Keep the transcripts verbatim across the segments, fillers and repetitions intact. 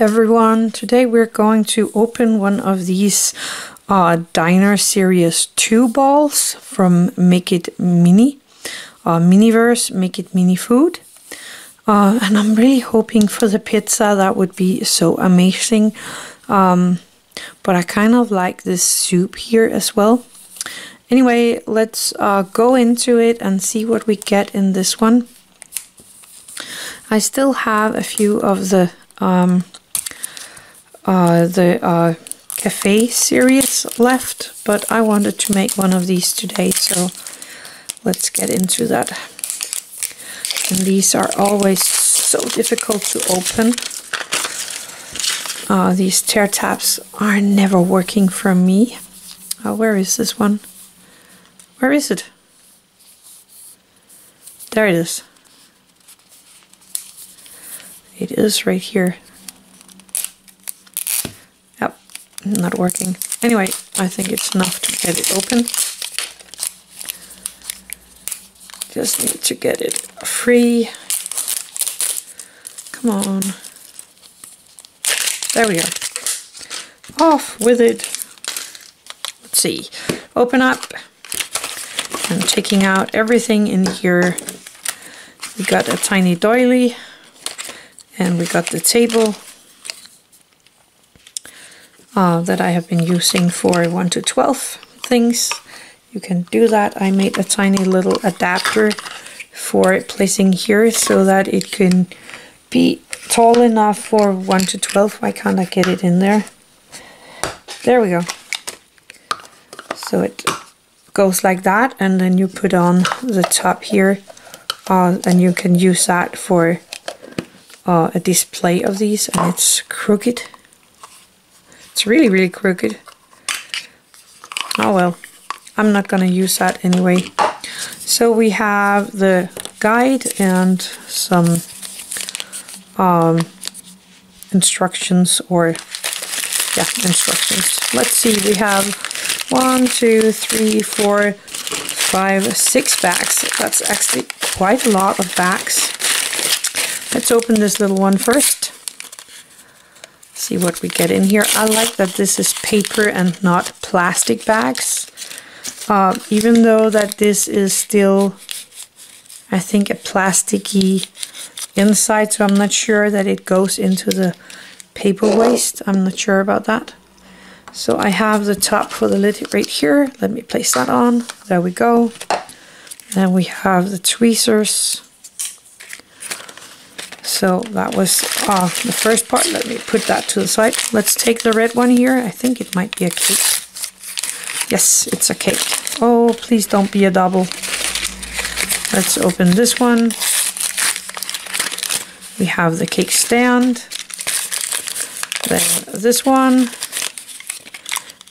everyone, today we're going to open one of these uh, Diner Series two balls from Make It Mini, uh, Miniverse, Make It Mini Food. Uh, and I'm really hoping for the pizza, that would be so amazing. Um, but I kind of like this soup here as well. Anyway, let's uh, go into it and see what we get in this one. I still have a few of the um, uh, the uh, Cafe Series left, but I wanted to make one of these today, so let's get into that. And these are always so difficult to open. Uh, these tear tabs are never working for me. Uh, where is this one? Where is it? There it is. It is right here. Yep, not working. Anyway, I think it's enough to get it open. Just need to get it free. Come on. There we go. Off with it. Let's see. Open up. I'm taking out everything in here. We got a tiny doily. And we got the table uh, that I have been using for one to twelve things. You can do that. I made a tiny little adapter for it placing here so that it can be tall enough for one to twelve. Why can't I get it in there? There we go. So it goes like that, and then you put on the top here uh, and you can use that for Uh, a display of these, and it's crooked. It's really, really crooked. Oh well, I'm not gonna use that anyway. So we have the guide and some um, instructions, or yeah, instructions. Let's see, we have one, two, three, four, five, six bags. That's actually quite a lot of bags. Let's open this little one first. See what we get in here. I like that this is paper and not plastic bags. Uh, even though that this is still, I think, a plasticky inside, so I'm not sure that it goes into the paper waste. I'm not sure about that. So I have the top for the lid right here. Let me place that on. There we go. And we have the tweezers. So that was uh, the first part. Let me put that to the side. Let's take the red one here. I think it might be a cake. Yes, it's a cake. Oh, please don't be a double. Let's open this one. We have the cake stand. Then this one.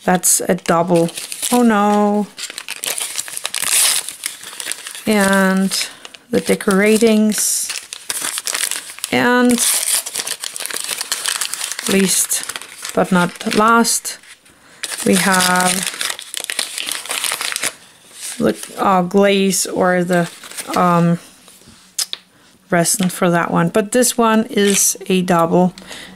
That's a double. Oh no. And the decoratings. And least but not last, we have the uh, glaze or the um, resin for that one. But this one is a double.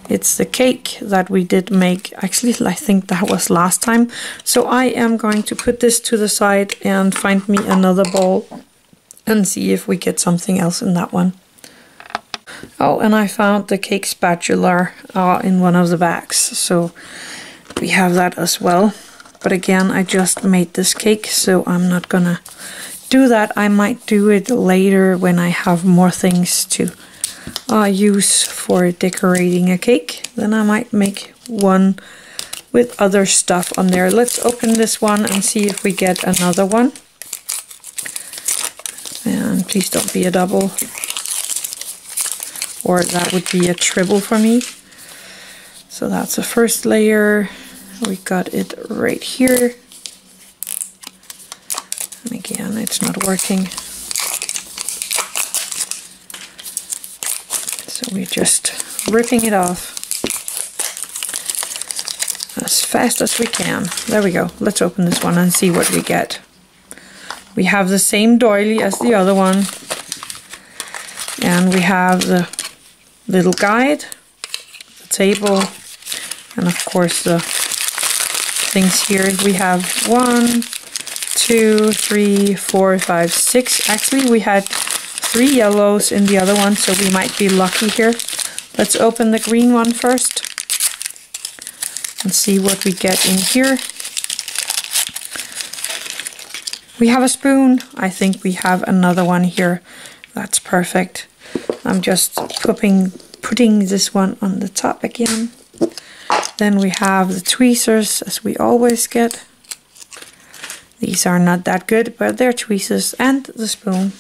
It's the cake that we did make. Actually, I think that was last time. So I am going to put this to the side and find me another bowl and see if we get something else in that one. Oh, and I found the cake spatula uh, in one of the bags, so we have that as well. But again, I just made this cake, so I'm not gonna do that. I might do it later when I have more things to uh, use for decorating a cake. Then I might make one with other stuff on there. Let's open this one and see if we get another one. And please don't be a double. Or that would be a triple for me. So that's the first layer. We got it right here. And again, it's not working. So we're just ripping it off as fast as we can. There we go. Let's open this one and see what we get. We have the same doily as the other one. And we have the little guide, the table, and of course the things here. We have one, two, three, four, five, six. Actually, we had three yellows in the other one, so we might be lucky here. Let's open the green one first and see what we get in here. We have a spoon. I think we have another one here. That's perfect. I'm just putting, putting this one on the top again. Then we have the tweezers, as we always get. These are not that good, but they're tweezers, and the spoon.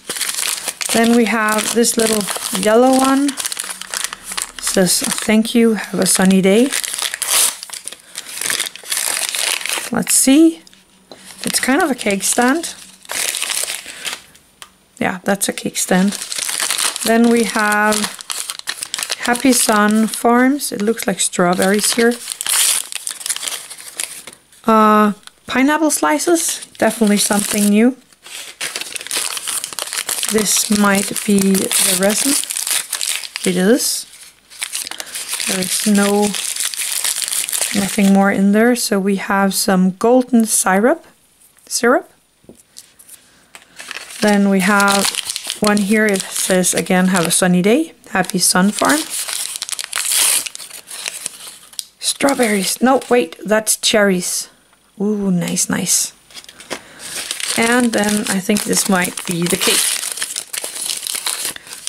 Then we have this little yellow one. It says, thank you, have a sunny day. Let's see. It's kind of a cake stand. Yeah, that's a cake stand. Then we have Happy Sun Farms. It looks like strawberries here. Uh, pineapple slices, definitely something new. This might be the resin. It is. There is no nothing more in there. So we have some golden syrup. syrup. Then we have one here. It says again, have a sunny day. Happy Sun Farm. Strawberries. No, wait, that's cherries. Ooh, nice, nice. And then I think this might be the cake.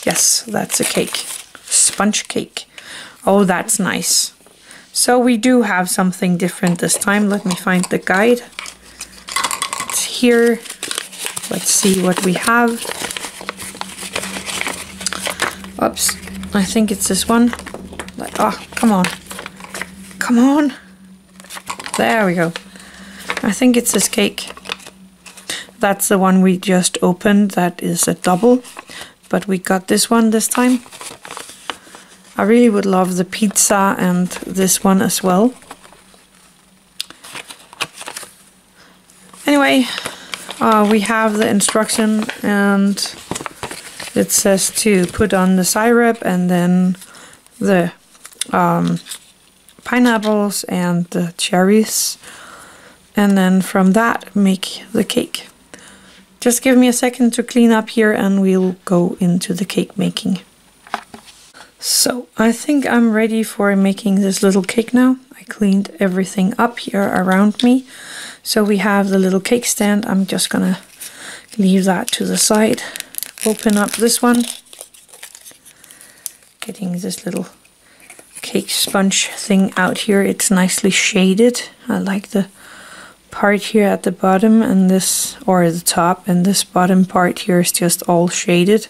Yes, that's a cake. Sponge cake. Oh, that's nice. So we do have something different this time. Let me find the guide. It's here. Let's see what we have. Oops. I think it's this one. Like, oh, come on. Come on. There we go. I think it's this cake. That's the one we just opened. That is a double. But we got this one this time. I really would love the pizza and this one as well. Anyway, uh, we have the instruction, and it says to put on the syrup and then the um, pineapples and the cherries, and then from that make the cake. Just give me a second to clean up here and we'll go into the cake making. So I think I'm ready for making this little cake now. I cleaned everything up here around me. So we have the little cake stand. I'm just gonna leave that to the side. Open up this one. Getting this little cake sponge thing out here. It's nicely shaded. I like the part here at the bottom and this, or the top, and this bottom part here is just all shaded.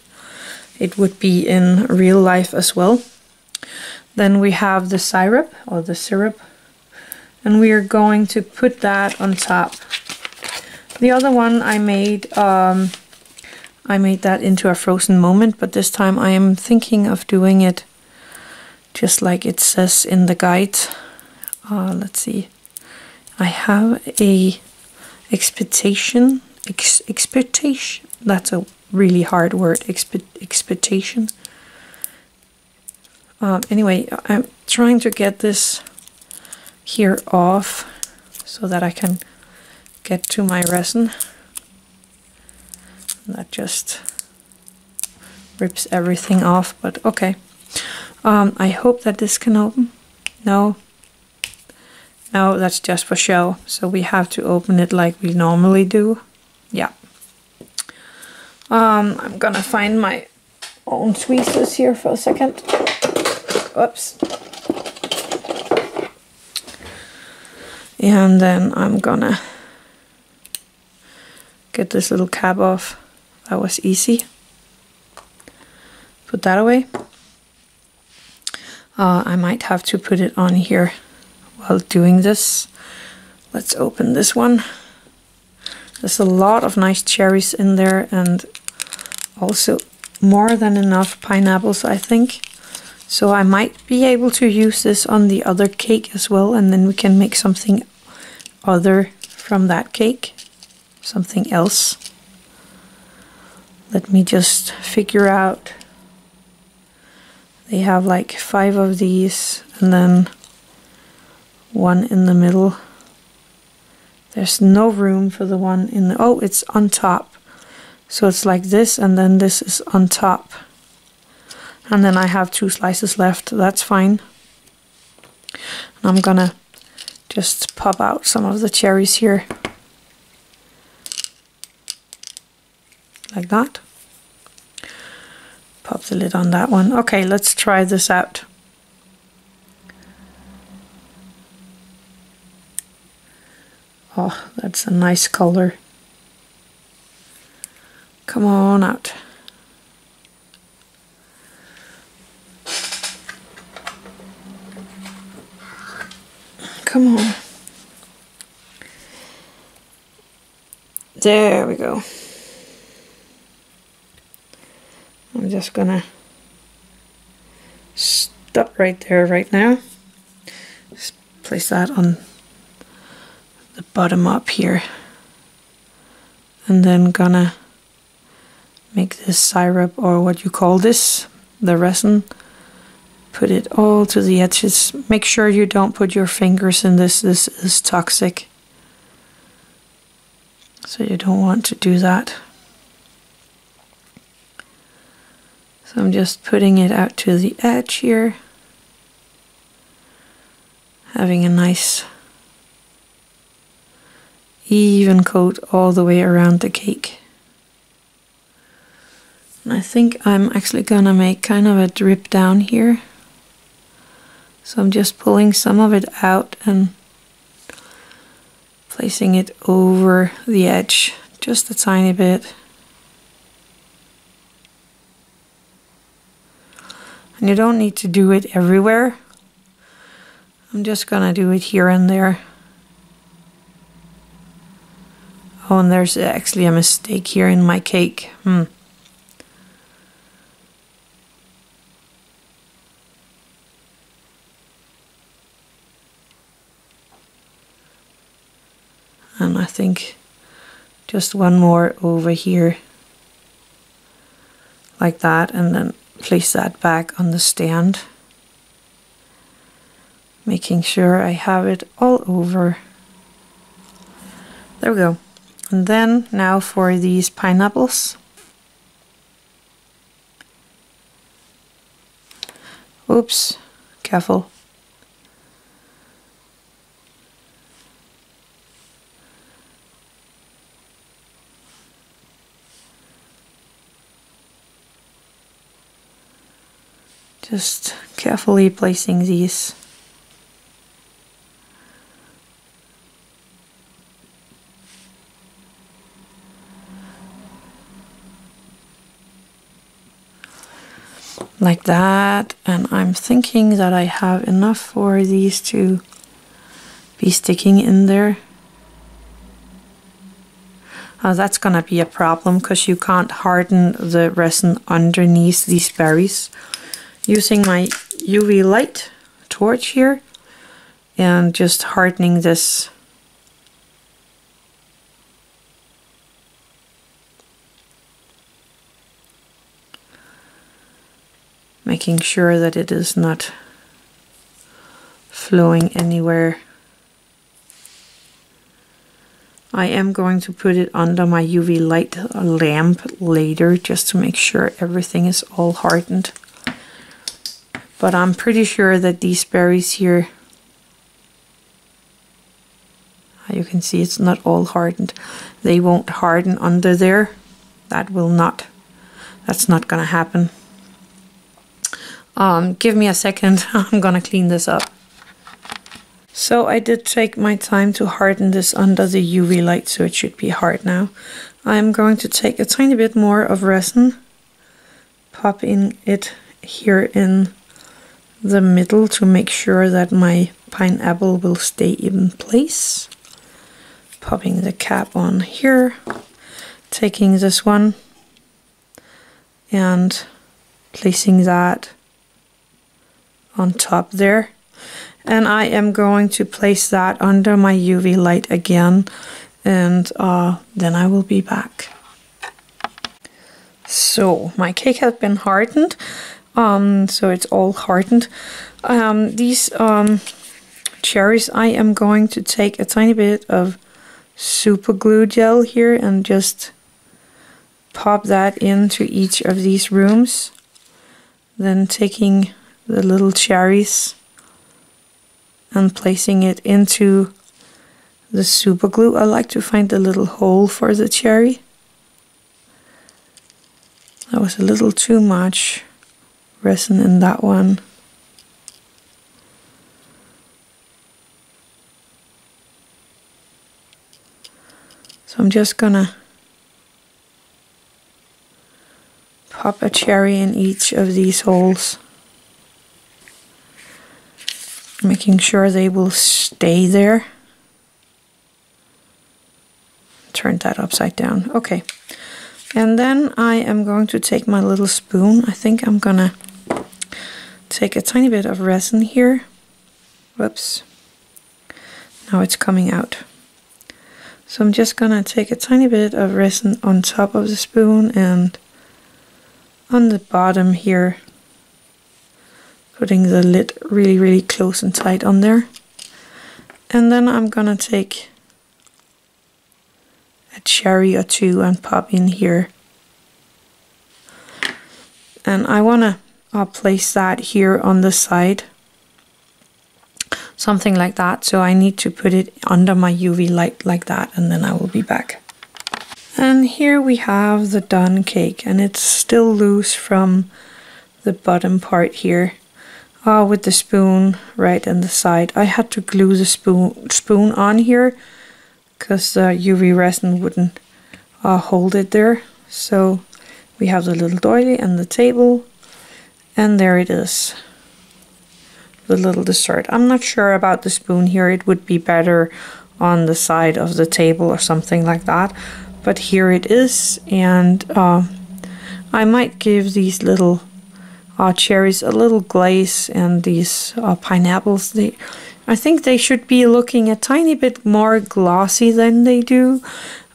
It would be in real life as well. Then we have the syrup, or the syrup, and we are going to put that on top. The other one I made, um, I made that into a frozen moment, but this time I am thinking of doing it just like it says in the guide. Uh, let's see. I have a expectation, ex expectation, that's a really hard word, expe expectation. Um, anyway, I'm trying to get this here off so that I can get to my resin. That just rips everything off, but okay. Um, I hope that this can open. No. No, that's just for show, so we have to open it like we normally do. Yeah. Um, I'm gonna find my own tweezers here for a second. Oops. And then I'm gonna get this little cap off. That was easy. Put that away. Uh, I might have to put it on here. While doing this, let's open this one. There's a lot of nice cherries in there, and also more than enough pineapples, I think. So I might be able to use this on the other cake as well, and then we can make something other from that cake, something else. Let me just figure out They have like five of these and then one in the middle. There's no room for the one in the... Oh, it's on top. So it's like this, and then this is on top. And then I have two slices left. That's fine. And I'm gonna just pop out some of the cherries here. Like that. Pop the lid on that one. Okay, let's try this out. Oh, that's a nice color. Come on out. Come on. There we go. I'm just gonna stop right there right now. Just place that on the bottom up here. And then gonna make this syrup, or what you call this, the resin. Put it all to the edges. Make sure you don't put your fingers in this. This is toxic. So you don't want to do that. So I'm just putting it out to the edge here. Having a nice even coat all the way around the cake. And I think I'm actually gonna make kind of a drip down here. So I'm just pulling some of it out and placing it over the edge, just a tiny bit. And you don't need to do it everywhere. I'm just gonna do it here and there. Oh, and there's actually a mistake here in my cake. Hmm. And I think just one more over here, like that, and then place that back on the stand, making sure I have it all over. There we go. And then now for these pineapples. Oops, careful. Just carefully placing these. Like that, and I'm thinking that I have enough for these to be sticking in there. Oh, that's gonna be a problem because you can't harden the resin underneath these berries. Using my U V light torch here and just hardening this. Making sure that it is not flowing anywhere. I am going to put it under my U V light lamp later just to make sure everything is all hardened. But I'm pretty sure that these berries here, you can see it's not all hardened. They won't harden under there. That will not, that's not gonna happen. Um, give me a second, I'm gonna clean this up. So I did take my time to harden this under the U V light, so it should be hard now. I'm going to take a tiny bit more of resin, pop in it here in the middle to make sure that my pineapple will stay in place. Popping the cap on here, taking this one and placing that on top there. And I am going to place that under my U V light again, and uh, then I will be back. So my cake has been hardened. um, so it's all hardened. Um, these um, cherries, I am going to take a tiny bit of super glue gel here and just pop that into each of these rooms. Then taking the little cherries and placing it into the super glue. I like to find the little hole for the cherry. That was a little too much resin in that one. So I'm just gonna pop a cherry in each of these holes, making sure they will stay there. Turn that upside down. Okay. And then I am going to take my little spoon. I think I'm gonna take a tiny bit of resin here. Whoops. Now it's coming out. So I'm just gonna take a tiny bit of resin on top of the spoon and on the bottom here, putting the lid really, really close and tight on there. And then I'm gonna take a cherry or two and pop in here, and I wanna I'll place that here on the side, something like that. So I need to put it under my U V light like that, and then I will be back. And here we have the done cake, and it's still loose from the bottom part here, uh, with the spoon right in the side. I had to glue the spoon spoon on here because the U V resin wouldn't uh, hold it there. So we have the little doily and the table, and there it is, the little dessert. I'm not sure about the spoon here. It would be better on the side of the table or something like that, but here it is. And uh, I might give these little uh, cherries a little glaze, and these uh, pineapples, they I think they should be looking a tiny bit more glossy than they do,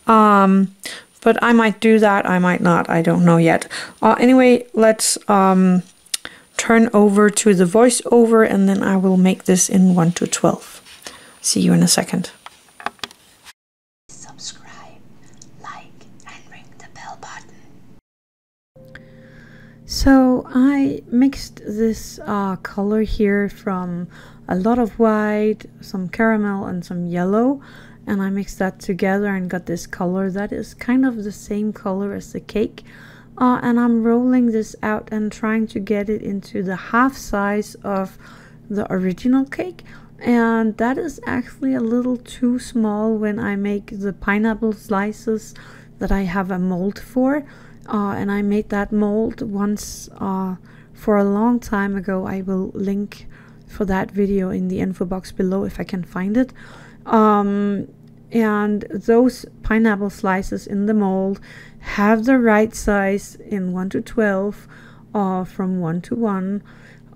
um, but I might do that, I might not, I don't know yet. Uh, anyway, let's um, turn over to the voiceover, and then I will make this in one to twelve. See you in a second. Subscribe, like, and ring the bell button. So I mixed this uh, color here from a lot of white, some caramel, and some yellow, and I mixed that together and got this color that is kind of the same color as the cake. Uh, and I'm rolling this out and trying to get it into the half size of the original cake, and that is actually a little too small when I make the pineapple slices that I have a mold for. Uh, and I made that mold once uh, for a long time ago. I will link for that video in the info box below if I can find it. Um, and those pineapple slices in the mold have the right size in one to twelve or uh, from one to one,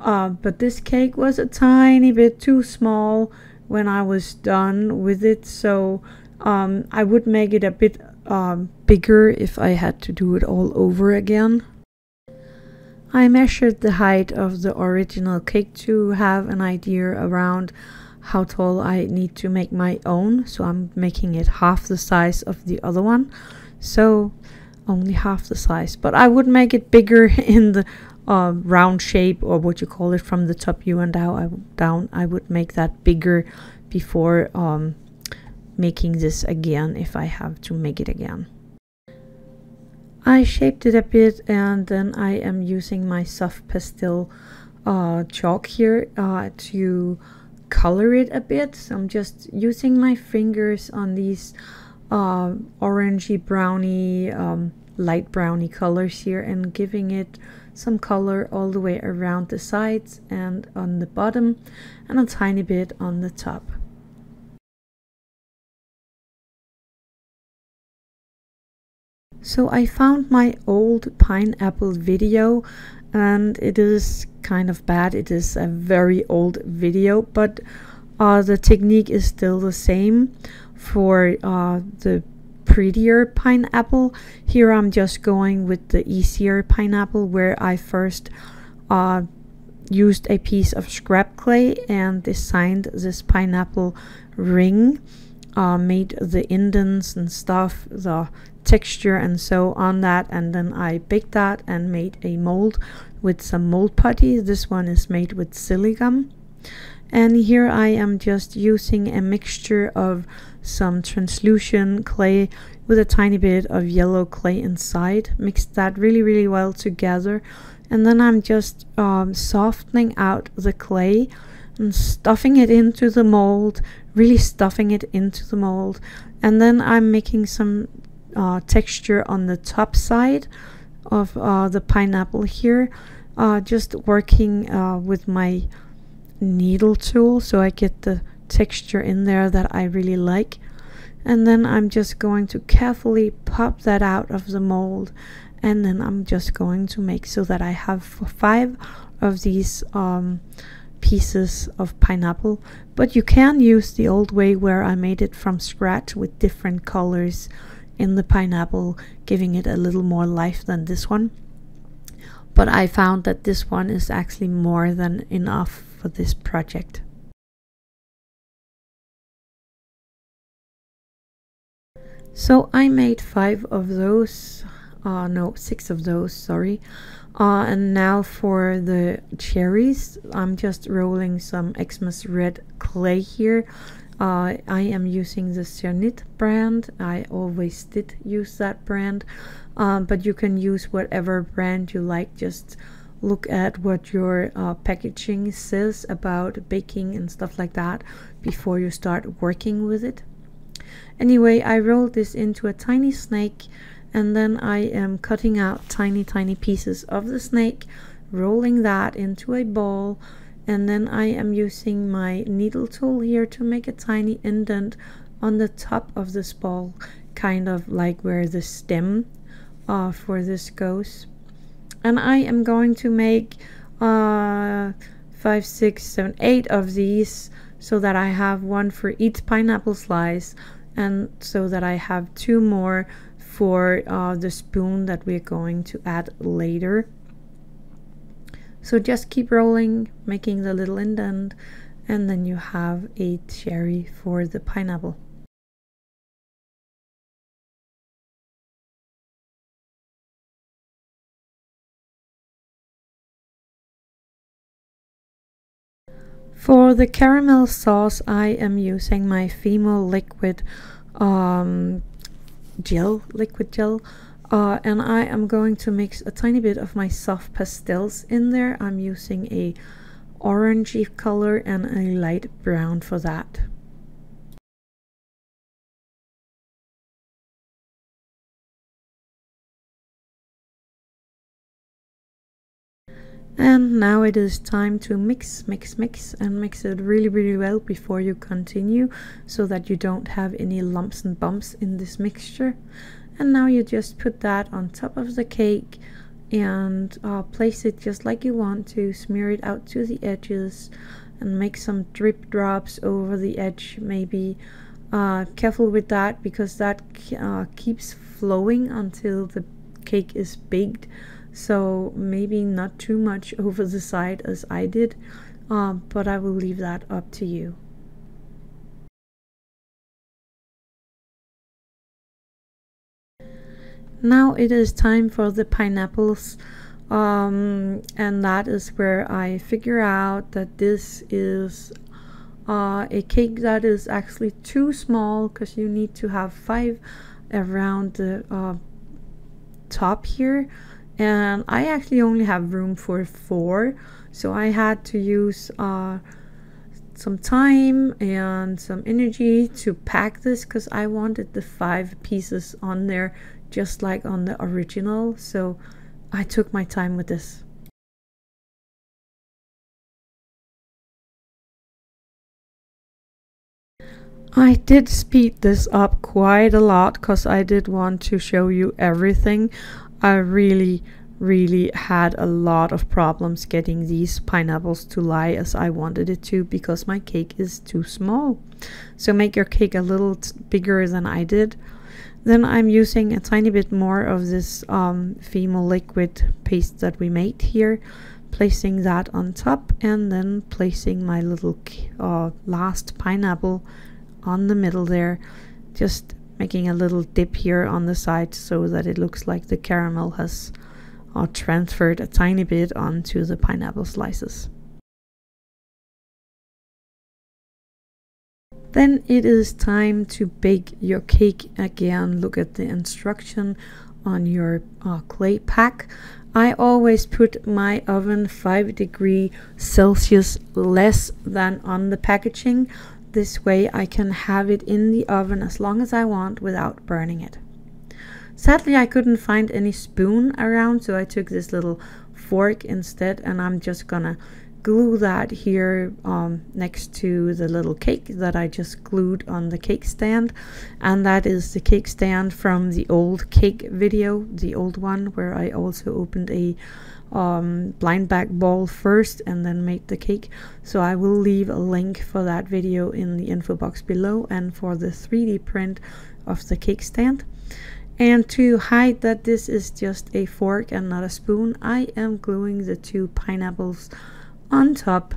uh, but this cake was a tiny bit too small when I was done with it, so um, I would make it a bit um, bigger if I had to do it all over again. I measured the height of the original cake to have an idea around how tall I need to make my own, so I'm making it half the size of the other one, so only half the size, but I would make it bigger in the uh, round shape, or what you call it, from the top you and down. I would make that bigger before um, making this again, if I have to make it again. I shaped it a bit, and then I am using my soft pastel uh, chalk here uh, to color it a bit. So I'm just using my fingers on these uh, orangey browny, um, light browny colors here, and giving it some color all the way around the sides and on the bottom, and a tiny bit on the top. So I found my old pineapple video, and it is kind of bad. It is a very old video, but uh, the technique is still the same for uh, the prettier pineapple. Here I'm just going with the easier pineapple, where I first uh, used a piece of scrap clay and designed this pineapple ring, uh, made the indents and stuff, the texture and so on that, and then I baked that and made a mold with some mold putty. This one is made with silicone. And here I am just using a mixture of some translucent clay with a tiny bit of yellow clay inside. Mixed that really, really well together. And then I'm just um, softening out the clay and stuffing it into the mold, really stuffing it into the mold. And then I'm making some uh, texture on the top side of uh, the pineapple here. Uh, just working uh, with my needle tool so I get the texture in there that I really like, and then I'm just going to carefully pop that out of the mold, and then I'm just going to make so that I have five of these um, pieces of pineapple. But you can use the old way where I made it from scratch with different colors in the pineapple, giving it a little more life than this one, but I found that this one is actually more than enough for this project. So I made five of those, uh, no, six of those, sorry. Uh, and now for the cherries, I'm just rolling some Xmas red clay here. Uh, I am using the Cernit brand. I always did use that brand, um, but you can use whatever brand you like. Just look at what your uh, packaging says about baking and stuff like that before you start working with it. Anyway, I rolled this into a tiny snake, and then I am cutting out tiny tiny pieces of the snake, rolling that into a ball, and then I am using my needle tool here to make a tiny indent on the top of this ball, kind of like where the stem uh, for this goes. And I am going to make uh, five, six, seven, eight of these so that I have one for each pineapple slice, and so that I have two more for uh, the spoon that we're going to add later. So just keep rolling, making the little indent, and then you have a cherry for the pineapple. For the caramel sauce, I am using my Fimo liquid um, gel, liquid gel, uh, and I am going to mix a tiny bit of my soft pastels in there. I'm using a orangey color and a light brown for that. And now it is time to mix, mix, mix, and mix it really, really well before you continue, so that you don't have any lumps and bumps in this mixture. And now you just put that on top of the cake and uh, place it just like you want to, smear it out to the edges and make some drip drops over the edge maybe. Uh, careful with that, because that uh, keeps flowing until the cake is baked. So maybe not too much over the side as I did, uh, but I will leave that up to you. Now it is time for the pineapples, um, and that is where I figure out that this is uh, a cake that is actually too small, because you need to have five around the uh, top here. And I actually only have room for four, so I had to use uh, some time and some energy to pack this, because I wanted the five pieces on there just like on the original, so I took my time with this. I did speed this up quite a lot, because I did want to show you everything. I really, really had a lot of problems getting these pineapples to lie as I wanted it to, because my cake is too small. So make your cake a little bigger than I did. Then I'm using a tiny bit more of this um, Fimo liquid paste that we made here placing that on top, and then placing my little uh, last pineapple on the middle there, just making a little dip here on the side so that it looks like the caramel has uh, transferred a tiny bit onto the pineapple slices. Then it is time to bake your cake again. Look at the instruction on your uh, clay pack. I always put my oven five degrees Celsius less than on the packaging. This way I can have it in the oven as long as I want without burning it. Sadly, I couldn't find any spoon around, so I took this little fork instead, and I'm just gonna glue that here um, next to the little cake that I just glued on the cake stand. And that is the cake stand from the old cake video, the old one where I also opened a um, blind bag ball first and then made the cake. So I will leave a link for that video in the info box below, and for the three D print of the cake stand. And to hide that this is just a fork and not a spoon, I am gluing the two pineapples on top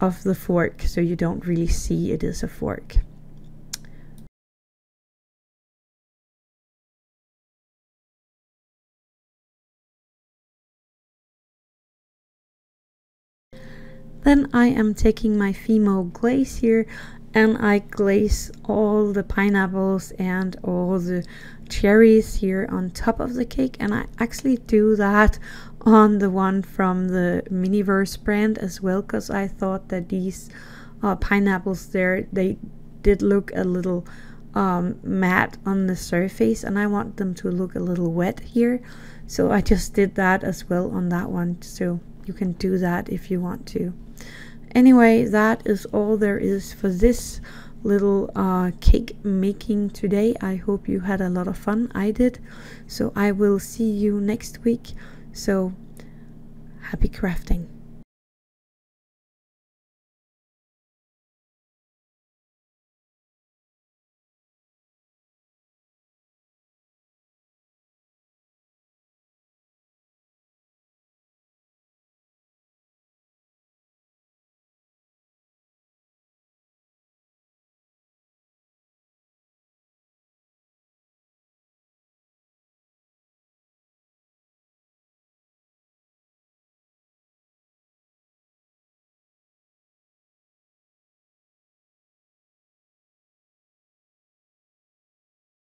of the fork, so you don't really see it is a fork. Then I am taking my Fimo glaze here, and I glaze all the pineapples and all the cherries here on top of the cake. And I actually do that on the one from the Miniverse brand as well, because I thought that these uh, pineapples there, they did look a little um, matte on the surface, and I want them to look a little wet here. So I just did that as well on that one, so you can do that if you want to. Anyway, that is all there is for this little uh, cake making today. I hope you had a lot of fun. I did. So I will see you next week. So happy crafting.